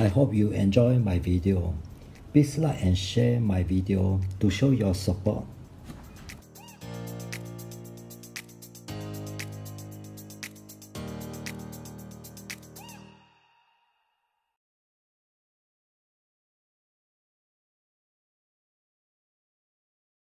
I hope you enjoy my video. Please like and share my video to show your support.